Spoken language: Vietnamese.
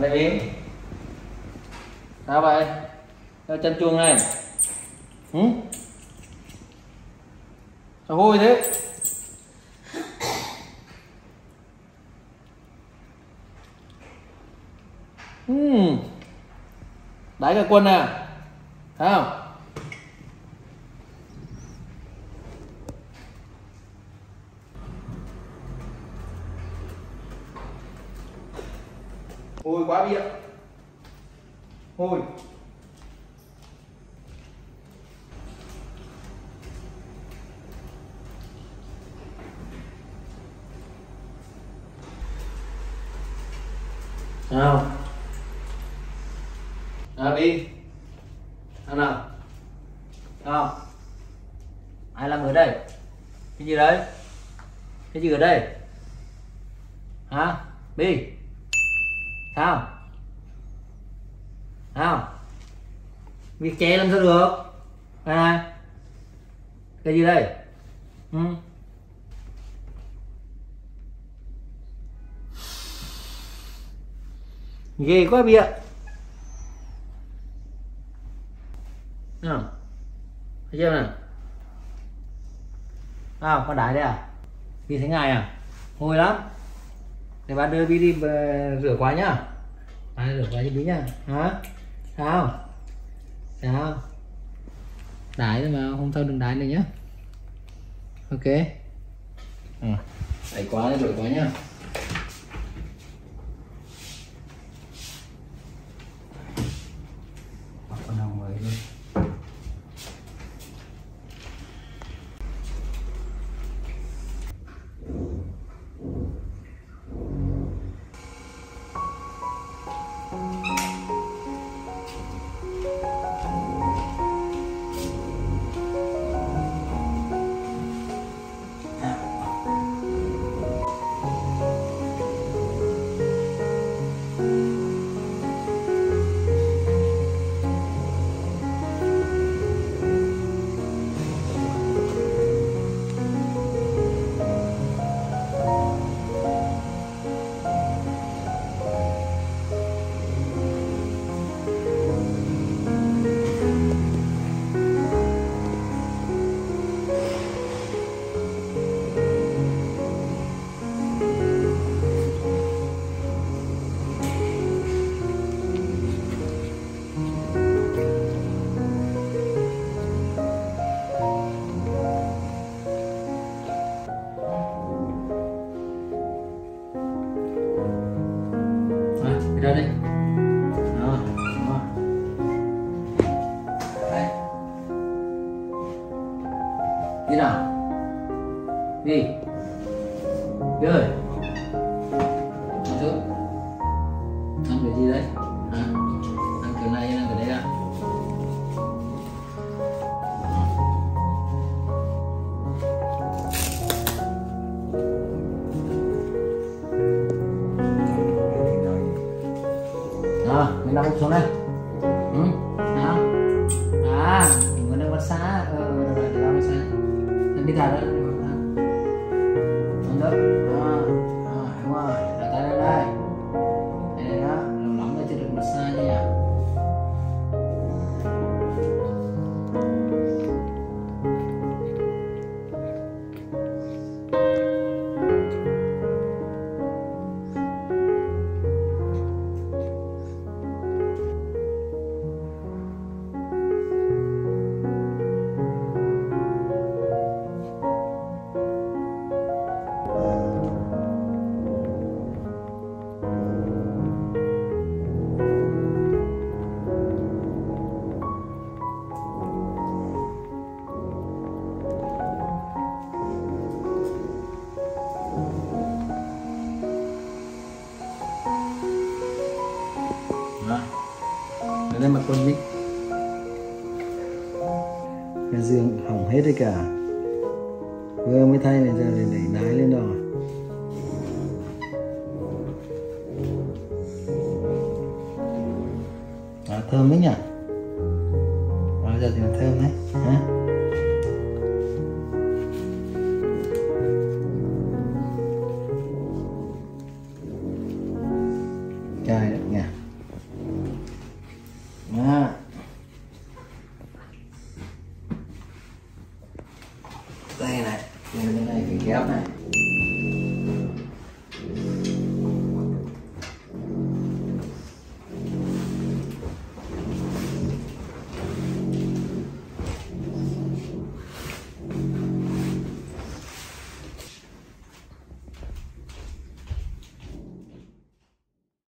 Đây Yến, sao vậy? Sao chân chuông này? Sao vui thế? Đáy cả quân à? Thấy không? Hôi quá bịa. Hôi. Nào. Nào đi. Nào nào. Nào. Ai làm ở đây? Cái gì đấy? Cái gì ở đây? Hả? Đi. Sao? Sao? Việc che làm sao được? À, cái gì đây? Ghê quá bịa. Nào, thấy chưa nào? À, con đái đây à? Vì thế ngài à? Hôi lắm. Để bạn đưa đi rửa quá nhá. Bạn rửa quá cho bí nhá. Hả? Sao? Sao? Đái mà không thôi đừng đái nữa nhá. Ok. Đẩy quá rửa quá nhá. Ra đây. Đó, đó. Đây. Đi nào. Đi. Đi ơi. Một chút. Ăn cái gì đấy? À, ăn kiểu này ăn kiểu đấy à? là hộp số này. Ừ, đó. À, mình muốn quan sát để quan sát. Nên đi cả đấy. Đây mặt con nhích. Cái giường hỏng hết đấy cả. Vừa mới thay này giờ để đái lên rồi. À, thơm đấy nhỉ. À, giờ thì thơm đấy. Hả? Trời đấy nhỉ.